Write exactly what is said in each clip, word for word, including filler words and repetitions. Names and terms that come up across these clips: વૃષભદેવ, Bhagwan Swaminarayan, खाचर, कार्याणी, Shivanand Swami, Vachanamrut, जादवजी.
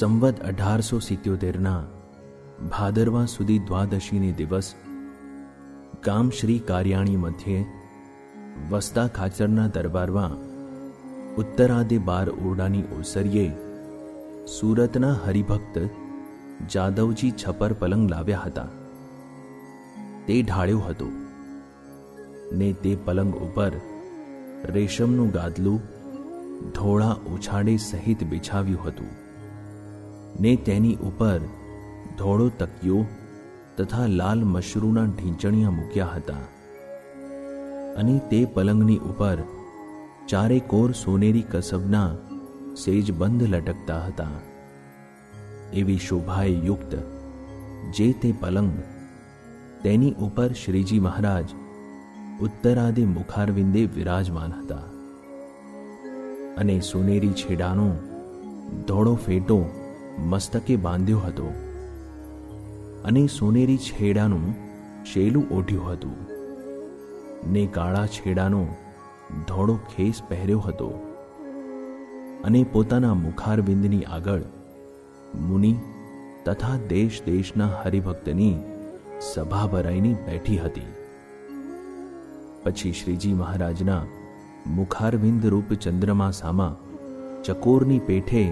संवत अठारसो सित्योतेर ना भादरवा सुधी द्वादशीने दिवस गाम श्री कार्याणी मध्ये वसता खाचरना दरबारवा उत्तरादे बार ओरडानी ओसरीए सूरतना हरिभक्त जादवजी छपर पलंग लाव्या हता। ते ढाळ्यो हतो ने ते पलंग उपर रेशमनु गादलू धोळा उछाडे सहित बिछाव्यु हतु ने तेनी उपर धोळो तकियो तथा लाल मशरूना ढींचणिया मूक्या हता अने ते पलंगनी उपर चारे कोर सोनेरी कसबना सेजबंद लटकता हता। एवी शोभाए युक्त जे ते पलंग तेनी उपर श्रीजी महाराज उत्तरादे मुखारविंदे विराजमान हता अने सोनेरी छेडानो धोळो फेटो मस्तके बांध्यो हतो अने सोनेरी छेडानु शेलू ओढ्यु हतु ने काळा छेडानो धोळो खेस पहेर्यो हतो अने पोताना मुखारविंदनी आगळ मुनि तथा देश देशना हरिभक्तनी सभा भराईनी बैठी हती। पछी श्रीजी महाराजना मुखारविंद रूप चंद्रमा सामा चकोरनी पेठे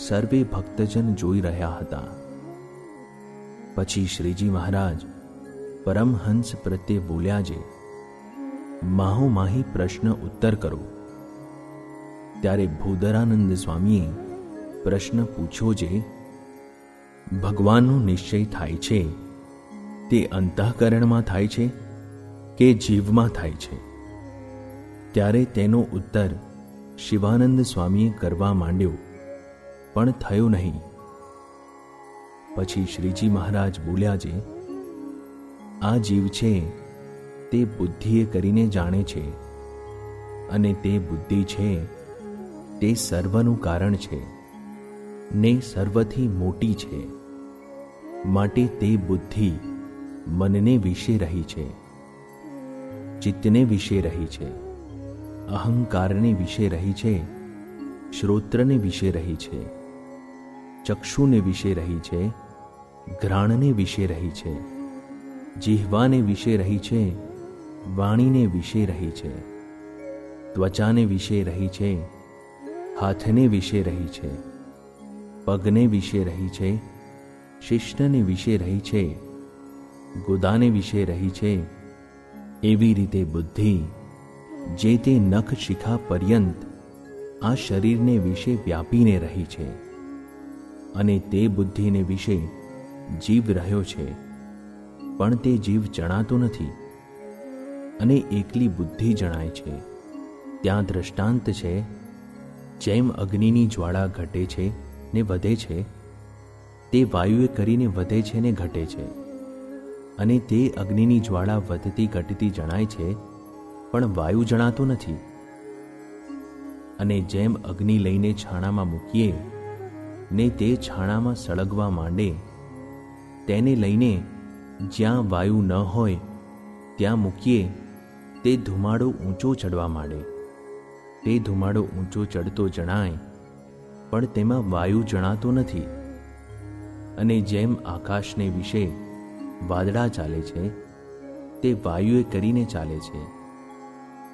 सर्वे भक्तजन जोई रह्या हता। पछी श्रीजी महाराज परमहंस प्रत्ये बोल्या जे माहोमाही प्रश्न उत्तर करो। त्यारे भूदरानंद स्वामीए प्रश्न पूछ्यो जे भगवाननो निश्चय थाय छे ते अंतःकरणमां थाय छे के जीवमां थाय छे। त्यारे तेनो उत्तर शिवानंद स्वामीए करवा मांड्यो पण थयो नहीं। पछी श्रीजी महाराज बोल्या जे आ जीव छे ते बुद्धिए करीने जाणे छे अने ते बुद्धि छे ते सर्वनु कारण छे ने सर्वथी मोटी छे माटे ते बुद्धि मनने विषे रही छे चित्तने विषे रही छे अहंकारने विषे रही छे श्रोत्रने विषे रही छे चक्षुने विषे रही छे घ्राणने विषे रही छे जिह्वाने विषे रही छे वाणीने विषे रही छे त्वचाने विषे रही छे हाथने विषे रही छे पगने विषे रही छे शिष्टने विषे रही छे गुदाने विषे रही छे। एवी रीते बुद्धि जे ते नख शिखा पर्यंत आ शरीरने विषे व्यापीने रही छे अने ते बुद्धिने विषे जीव रह्यो छे पण ते जीव जणातो नथी अने एकली बुद्धि जणाय छे। त्यां दृष्टांत छे जेम अग्निनी ज्वाळा घटे छे ने वधे छे ते वायुए करीने वधे छे ने घटे छे अने ते अग्निनी ज्वाळा वधती घटती जणाय छे पण वायु जणातो नथी अने जेम अग्नि लईने छाणामां मूकीए ने ते छाणामां सळगवा मांडे तेने लईने ज्यां वायु न होय त्यां मूकीए ते धुमाडो ऊंचो चढ़वा मांडे ते धुमाडो ऊंचो चढ़तो जणाय पण तेमां वायु जणातो नथी अने जेम आकाशने विषे वादळा चाले छे ते वायुए करीने चाले छे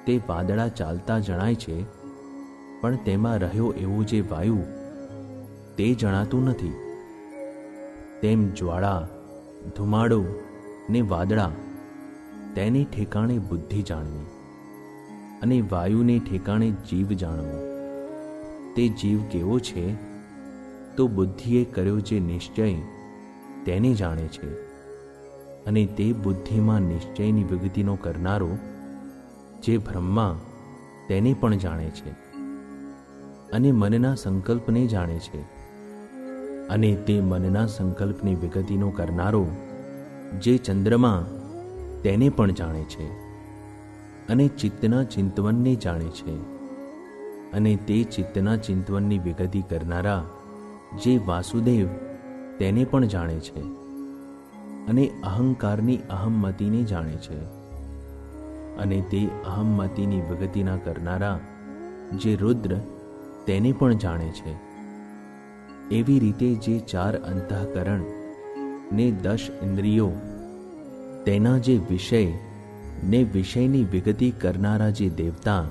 ते वादळा चालता जणाय छे पण तेमां रह्यो एवो जे वायु ते जणातो नथी। तेम ज्वाळा धुमाडो ने वादळा तेने ठेकाणे बुद्धि जाणवी अने वायुने ठेकाणे जीव जाणवो। ते जीव केवो छे तो बुद्धिए कर्यो जे निश्चय तेने जाणे छे अने ते बुद्धिमां निश्चयनी विगतिनो करनारो जे ब्रह्मा तेने पण जाणे छे अने मनना संकल्पने जाणे छे अने ते मनना संकल्पनी विगतिनो करनारो जे चंद्रमा तेने पण जाणे छे अने चित्तना चिंतवनने जाणे छे अने ते चित्तना चिंतवननी विगति करनारा जे वासुदेव तेने पण जाणे छे अने अहंकारनी अहम्मतीने जाणे छे अने ते अहम्मतीनी विगतिना करनारा जे रुद्र तेने पण जाणे छे એવી રીતે જે ચાર અંતઃકરણ ને દસ ઇન્દ્રિયો, તેના જે વિષય ને વિષયની વિગતિ કરનારા જે દેવતા,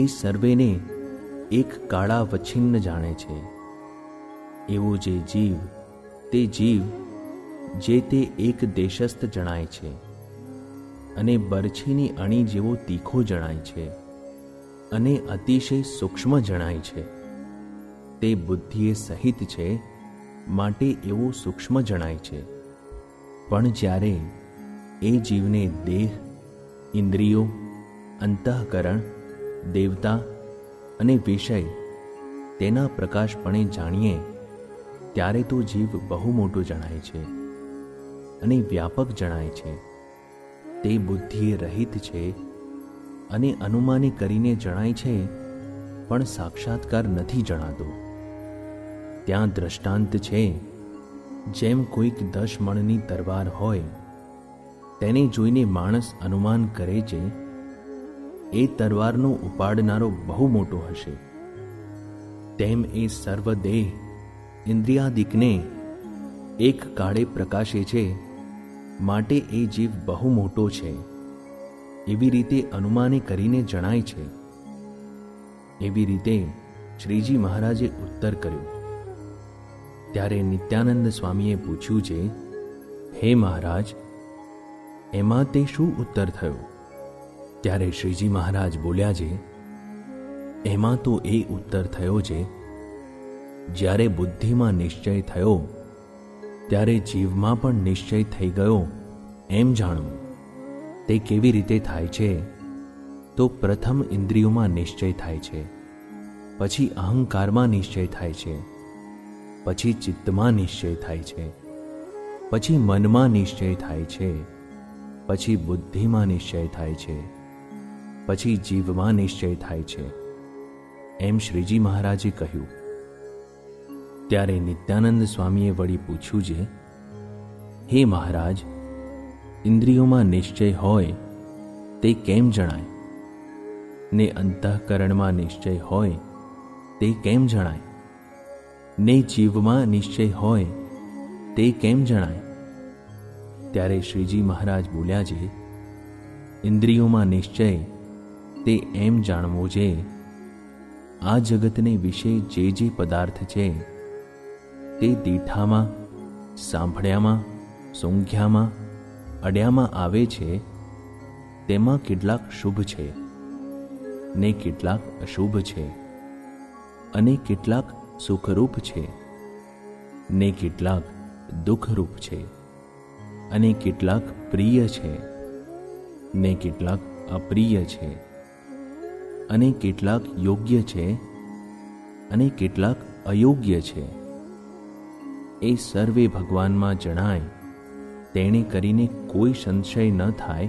એ સર્વેને એક કાળા વચ્છિન્ન જાણે છે. એવો જે જીવ, તે જીવ જે તે એક દેશસ્થ જણાય છે અને બરછીની અણી જેવો તીખો જણાય છે અને અતિશય સૂક્ષ્મ જણાય છે. તે બુદ્ધિએ સહિત છે, માટે એવો સૂક્ષ્મ જણાય છે. પણ જ્યારે એ જીવને દેહ, ઇન્દ્રિયો, અંતઃકરણ, દેવતા અને વિષય તેના પ્રકાશપણે જાણીએ, ત્યારે તો જીવ બહુ મોટો જણાય છે અને વ્યાપક જણાય છે. તે બુદ્ધિએ રહિત છે અને અનુમાને કરીને જણાય છે, પણ સાક્ષાત્કાર નથી જણાતો. ત્યાં દ્રષ્ટાંત છે, જેમ કોઈક દસ મણની તરવાર હોય, તેને જોઈને માણસ અનુમાન કરે છે એ તરવારનો ઉપાડનારો બહુ મોટો હશે. તેમ એ સર્વદેહ ઇન્દ્રિયાદિકને એક કાળે પ્રકાશે છે, માટે એ જીવ બહુ મોટો છે એવી રીતે અનુમાને કરીને જણાય છે. એવી રીતે શ્રીજી મહારાજે ઉત્તર કર્યો. ત્યારે નિત્યાનંદ સ્વામીએ પૂછ્યું છે, હે મહારાજ, એમાં તે શું ઉત્તર થયો? ત્યારે શ્રીજી મહારાજ બોલ્યા છે, એમાં તો એ ઉત્તર થયો છે, જ્યારે બુદ્ધિમાં નિશ્ચય થયો ત્યારે જીવમાં પણ નિશ્ચય થઈ ગયો એમ જાણવું. તે કેવી રીતે થાય છે? તો પ્રથમ ઇન્દ્રિયોમાં નિશ્ચય થાય છે, પછી અહંકારમાં નિશ્ચય થાય છે, પછી ચિત્તમાં નિશ્ચય થાય છે, પછી મનમાં નિશ્ચય થાય છે, પછી બુદ્ધિમાં નિશ્ચય થાય છે, પછી જીવમાં નિશ્ચય થાય છે, એમ શ્રીજી મહારાજે કહ્યું. ત્યારે નિત્યાનંદ સ્વામીએ વળી પૂછ્યું છે, હે મહારાજ, ઇન્દ્રિયોમાં નિશ્ચય હોય તે કેમ જણાય? ને અંતઃકરણમાં નિશ્ચય હોય તે કેમ જણાય? ને જીવમાં નિશ્ચય હોય તે કેમ જણાય? ત્યારે શ્રીજી મહારાજ બોલ્યા છે, ઇન્દ્રિયોમાં નિશ્ચય તે એમ જાણવો છે, આ જગતને વિશે જે જે પદાર્થ છે તે દીઠામાં, સાંભળ્યામાં, સૂંઘ્યામાં, અડ્યામાં આવે છે, તેમાં કેટલાક શુભ છે ને કેટલાક અશુભ છે અને કેટલાક સુખરૂપ છે ને કેટલાક દુઃખરૂપ છે અને કેટલાક પ્રિય છે ને કેટલાક અપ્રિય છે અને કેટલાક યોગ્ય છે અને કેટલાક અયોગ્ય છે. એ સર્વે ભગવાનમાં જણાય તેણે કરીને કોઈ સંશય ન થાય,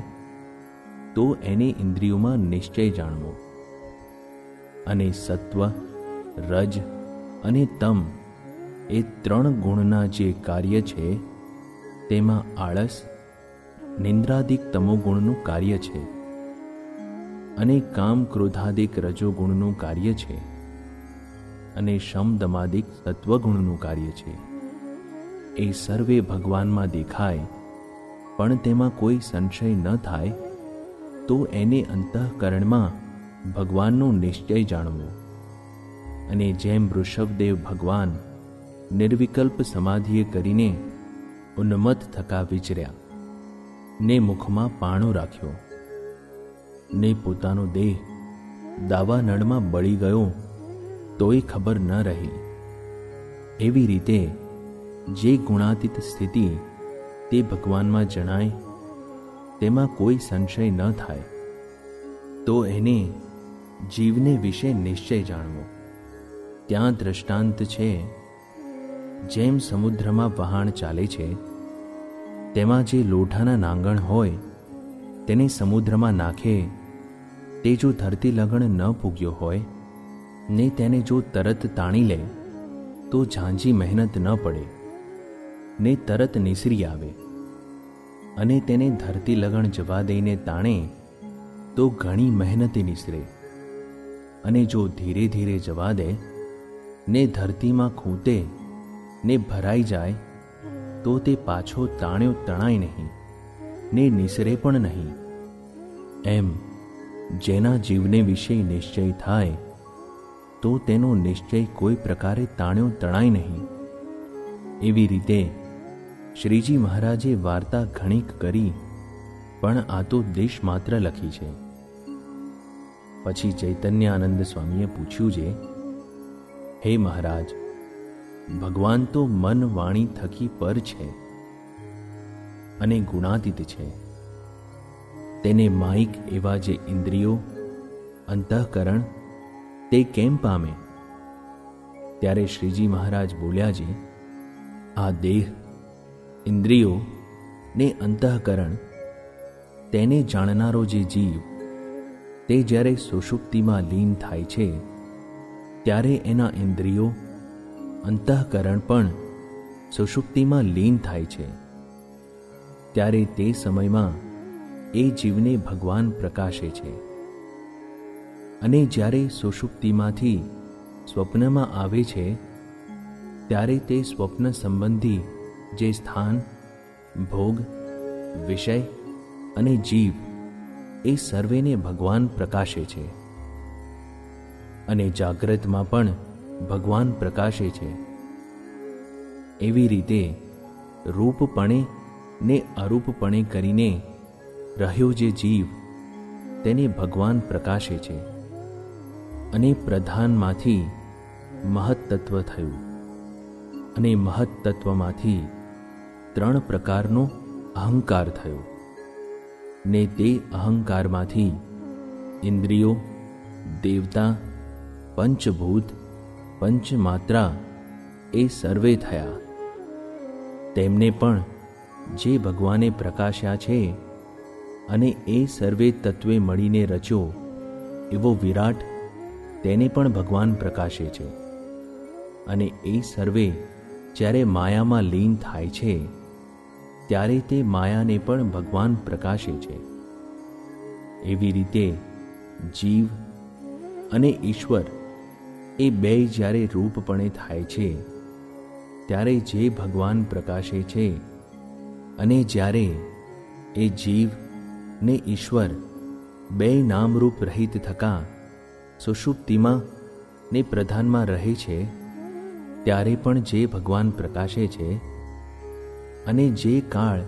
તો એને ઇન્દ્રિયોમાં નિશ્ચય જાણવો. અને સત્વ, રજ અને તમ એ ત્રણ ગુણના જે કાર્ય છે તેમાં આળસ નિંદ્રાદિક તમોગુણનું કાર્ય છે અને કામ ક્રોધાદિક રજોગુણનું કાર્ય છે અને શમ દમાદિક સત્વગુણનું કાર્ય છે. એ સર્વે ભગવાનમાં દેખાય, પણ તેમાં કોઈ સંશય ન થાય, તો એને અંતઃકરણમાં ભગવાનનો નિશ્ચય જાણવો. અને જેમ વૃષભદેવ ભગવાન નિર્વિકલ્પ સમાધિએ કરીને ઉન્મત્ત થકા વિચર્યા ને મુખમાં પાણો રાખ્યો ને પોતાનો દેહ દાવાનળમાં બળી ગયો, તોય ખબર ન રહી, એવી રીતે જે ગુણાતીત સ્થિતિ તે ભગવાનમાં જણાય, તેમાં કોઈ સંશય ન થાય, તો એને જીવને વિશે નિશ્ચય જાણવો. ત્યાં દ્રષ્ટાંત છે, જેમ સમુદ્રમાં વહાણ ચાલે છે, તેમાં જે લોઢાના નાંગણ હોય તેને સમુદ્રમાં નાખે, તે જો ધરતી લગણ ન પૂગ્યો હોય ને તેને જો તરત તાણી લે, તો ઝાંઝી મહેનત ન પડે ને તરત નીસરી આવે, અને તેને ધરતી લગણ જવા દઈને તાણે તો ઘણી મહેનતે નીસરે, અને જો ધીરે ધીરે જવા દે ને ધરતીમાં ખૂંટે ને ભરાઈ જાય તો તે પાછો તાણ્યો તણાય નહીં ને નિસરે પણ નહીં. એમ જેના જીવને વિશે નિશ્ચય થાય તો તેનો નિશ્ચય કોઈ પ્રકારે તાણ્યો તણાય નહીં. એવી રીતે શ્રીજી મહારાજે વાર્તા ઘણીક કરી, પણ આ તો દેશ માત્ર લખી છે. પછી ચૈતન્યાનંદ સ્વામીએ પૂછ્યું છે, હે મહારાજ, ભગવાન તો મન વાણી થકી પર છે અને ગુણાતીત છે. તેને માયિક એવા જે ઇન્દ્રિયો, અંતઃકરણ તે કેમ પામે? ત્યારે શ્રીજી મહારાજ બોલ્યા છે, આ દેહ, ઇન્દ્રિયો ને અંતઃકરણ તેને જાણનારો જે જીવ તે જ્યારે સુષુપ્તિમાં લીન થાય છે ત્યારે એના ઇન્દ્રિયો, અંતઃકરણ પણ સુષુપ્તિમાં લીન થાય છે. ત્યારે તે સમયમાં એ જીવને ભગવાન પ્રકાશે છે અને જ્યારે સુષુપ્તિમાંથી સ્વપ્નમાં આવે છે ત્યારે તે સ્વપ્ન સંબંધી જે સ્થાન, ભોગ, વિષય અને જીવ એ સર્વેને ભગવાન પ્રકાશે છે. અને જાગ્રતમાં પણ ભગવાન પ્રકાશે છે. એવી રીતે રૂપપણે ને અરૂપપણે કરીને રહ્યો જે જીવ તેને ભગવાન પ્રકાશે છે. અને પ્રધાનમાંથી મહત્તત્વ થયું અને મહત્તત્વમાંથી ત્રણ પ્રકારનો અહંકાર થયો ને તે અહંકારમાંથી ઇન્દ્રિયો, દેવતા, પંચભૂત, પંચમાત્રા એ સર્વે થયા. તેમને પણ જે ભગવાને પ્રકાશ્યા છે અને એ સર્વે તત્વે મળીને રચ્યો એવો વિરાટ તેને પણ ભગવાન પ્રકાશે છે. અને એ સર્વે જ્યારે માયામાં લીન થાય છે ત્યારે તે માયાને પણ ભગવાન પ્રકાશે છે. એવી રીતે જીવ અને ઈશ્વર એ બે જ્યારે રૂપપણે થાય છે ત્યારે જે ભગવાન પ્રકાશે છે અને જ્યારે એ જીવ ને ઈશ્વર બે નામરૂપ રહિત થકા સુષુપ્તિમાં ને પ્રધાનમાં રહે છે ત્યારે પણ જે ભગવાન પ્રકાશે છે અને જે કાળ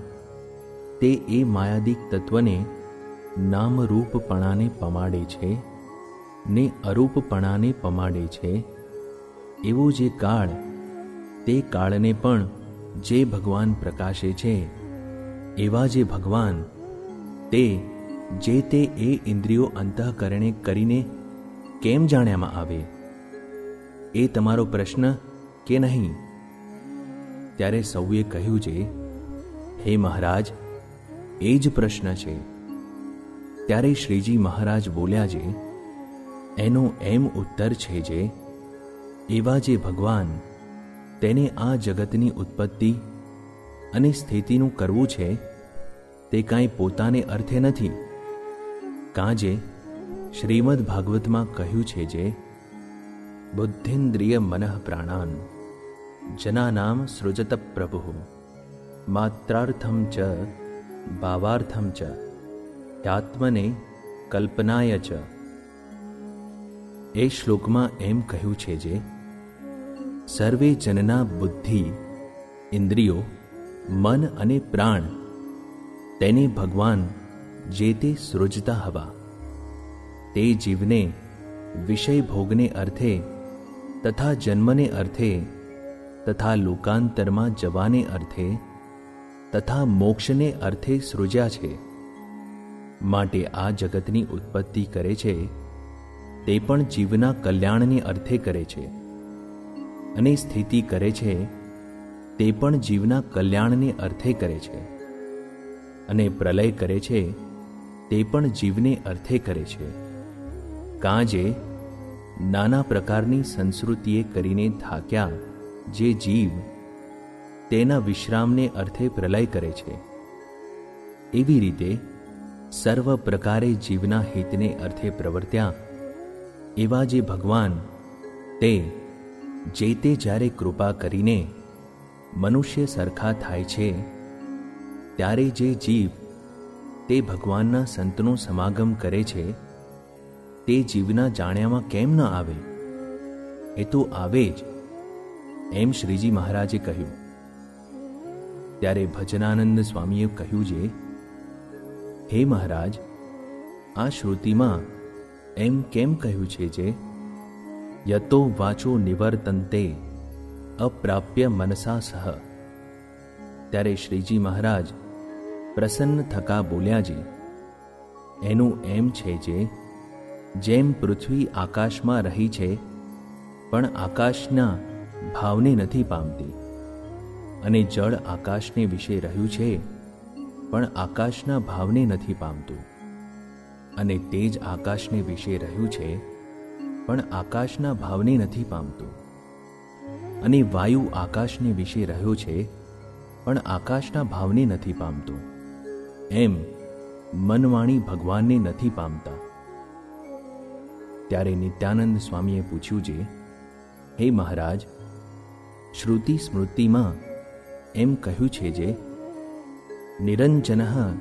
તે એ માયાદિક તત્વને નામરૂપપણાને પમાડે છે ને અરૂપપણાને પમાડે છે એવો જે કાળ તે કાળને પણ જે ભગવાન પ્રકાશે છે એવા જે ભગવાન તે જે તે એ ઇન્દ્રિયો, અંતઃકરણે કરીને કેમ જાણ્યામાં આવે એ તમારો પ્રશ્ન કે નહીં? ત્યારે સૌએ કહ્યું છે, હે મહારાજ, એ જ પ્રશ્ન છે. ત્યારે શ્રીજી મહારાજ બોલ્યા છે, એનો એમ ઉત્તર છે જે એવા જે ભગવાન તેને આ જગતની ઉત્પત્તિ અને સ્થિતિનું કરવું છે તે કાંઈ પોતાને અર્થે નથી. કાં જે શ્રીમદ ભાગવતમાં કહ્યું છે જે બુદ્ધિન્દ્રિય મનઃ પ્રાણાન જનાનામ સૃજત પ્રભુ માત્રાર્થમ ચ ભાવાર્થમ ચ આત્મને કલ્પનાય ચ. એ શ્લોકમાં એમ કહ્યું છે જે સર્વે જનના બુદ્ધિ, ઇન્દ્રિયો, મન અને પ્રાણ તેને ભગવાન જે તે સૃજતા હવા તે જીવને વિષય ભોગને અર્થે તથા જન્મને અર્થે તથા લોકાંતરમાં જવાને અર્થે તથા મોક્ષને અર્થે સૃજ્યા છે. માટે આ જગતની ઉત્પત્તિ કરે છે તે પણ જીવના કલ્યાણને અર્થે કરે છે અને સ્થિતિ કરે છે તે પણ જીવના કલ્યાણને અર્થે કરે છે અને પ્રલય કરે છે તે પણ જીવને અર્થે કરે છે. કાં જે નાના પ્રકારની સંસ્કૃતિએ કરીને થાક્યા જે જીવ તેના વિશ્રામને અર્થે પ્રલય કરે છે. એવી રીતે સર્વ પ્રકારે જીવના હિતને અર્થે પ્રવર્ત્યા એવા જે ભગવાન તે જે તે જ્યારે કૃપા કરીને મનુષ્ય સરખા થાય છે ત્યારે જે જીવ તે ભગવાનના સંતનો સમાગમ કરે છે તે જીવના જાણ્યામાં કેમ ન આવે? એ તો આવે જ, એમ શ્રીજી મહારાજે કહ્યું. ત્યારે ભજનાનંદ સ્વામીએ કહ્યું છે, હે મહારાજ, આ શ્રુતિમાં એમ કેમ કહ્યું છે જે યતો વાચો નિવર્તન્તે અપ્રાપ્ય મનસા સહ? ત્યારે શ્રીજી મહારાજ પ્રસન્ન થકા બોલ્યા જે એનું એમ છે જે જેમ પૃથ્વી આકાશમાં રહી છે પણ આકાશના ભાવને નથી પામતી, અને જળ આકાશને વિશે રહ્યું છે પણ આકાશના ભાવને નથી પામતું, અને તેજ આકાશને વિશે રહ્યું છે પણ આકાશના ભાવને નથી પામતું, અને વાયુ આકાશને વિશે રહ્યો છે પણ આકાશના ભાવને નથી પામતું, એમ મનવાણી ભગવાનને નથી પામતા. ત્યારે નિત્યાનંદ સ્વામીએ પૂછ્યું જે, હે મહારાજ, શ્રુતિ સ્મૃતિમાં એમ કહ્યું છે જે નિરંજનઃ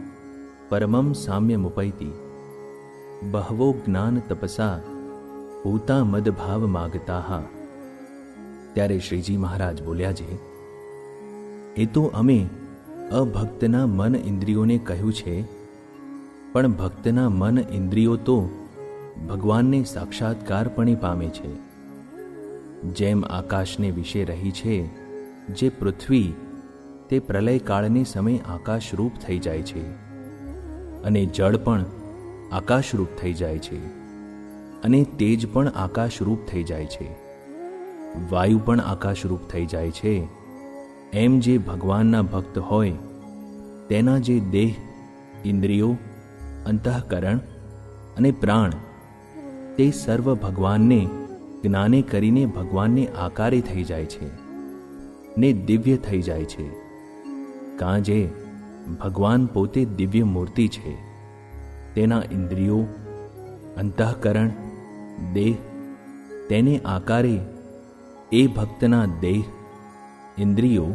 પરમં સામ્યમુપૈતિ બહવો જ્ઞાન તપસા ભૂતા મદભાવ માગતા. ત્યારે શ્રીજી મહારાજ બોલ્યા જે, એ તો અમે અભક્તના મન ઇન્દ્રિયોને કહ્યું છે, પણ ભક્તના મન ઇન્દ્રિયો તો ભગવાનને સાક્ષાત્કારપણે પામે છે. જેમ આકાશને વિશે રહી છે જે પૃથ્વી તે પ્રલયકાળને સમયે આકાશરૂપ થઈ જાય છે, અને જળ પણ આકાશરૂપ થઈ જાય છે, અને તેજ પણ આકાશરૂપ થઈ જાય છે, વાયુ પણ આકાશરૂપ થઈ જાય છે, એમ જે ભગવાનના ભક્ત હોય તેના જે દેહ, ઇન્દ્રિયો, અંતઃકરણ અને પ્રાણ તે સર્વ ભગવાનને જ્ઞાને કરીને ભગવાનને આકારે થઈ જાય છે ને દિવ્ય થઈ જાય છે, કાં જે ભગવાન પોતે દિવ્ય મૂર્તિ છે. તેના ઇન્દ્રિયો, અંતઃકરણ, દેહ તેને આકારે એ ભક્તના દેહ, ઇન્દ્રિયો,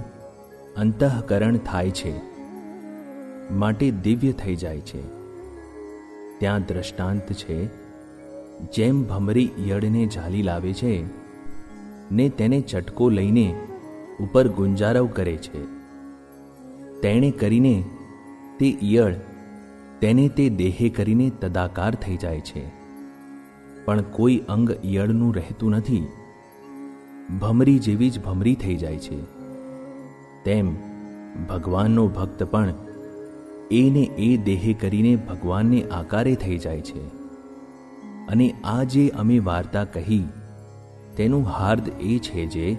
અંતઃકરણ થાય છે માટે દિવ્ય થઈ જાય છે. ત્યાં દ્રષ્ટાંત છે, જેમ ભમરી ઈયળને ઝાલી લાવે છે ને તેને ચટકો લઈને ઉપર ગુંજારવ કરે છે, તેણે કરીને તે ઈયળ તેને તે દેહે કરીને તદાકાર થઈ જાય છે, પણ કોઈ અંગ ઈયળનું રહેતું નથી, ભમરી જેવી જ ભમરી થઈ જાય છે. તેમ ભગવાનનો ભક્ત પણ એને એ દેહે કરીને ભગવાનને આકારે થઈ જાય છે. અને આ જે અમે વાર્તા કહી તેનું હાર્દ એ છે જે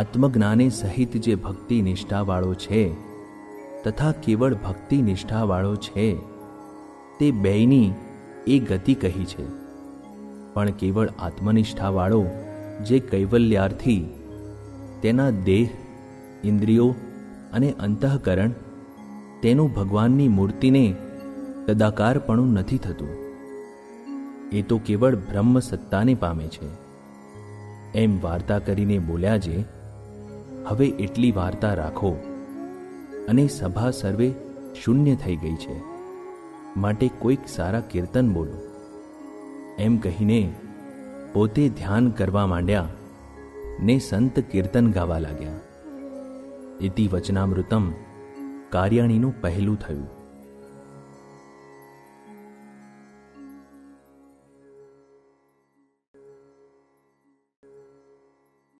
આત્મજ્ઞાને સહિત જે ભક્તિ નિષ્ઠાવાળો છે તથા કેવળ ભક્તિ નિષ્ઠાવાળો છે તે બેયની એ ગતિ કહી છે, પણ કેવળ આત્મનિષ્ઠાવાળો જે કૈવલ્યાર્થી તેના દેહ, ઇન્દ્રિયો અને અંતઃકરણ તેનું ભગવાનની મૂર્તિને કદાકારપણું નથી થતું, એ તો કેવળ બ્રહ્મ સત્તાને પામે છે. એમ વાર્તા કરીને બોલ્યા જે, હવે એટલી વાર્તા રાખો. અને સભા સર્વે શૂન્ય થઈ ગઈ છે માટે કોઈક સારા કીર્તન બોલો, એમ કહીને પોતે ધ્યાન કરવા માંડ્યા ને સંત કીર્તન ગાવા લાગ્યા. ઇતિ વચનામૃતમ કાર્યાણીનું પહેલું થયું.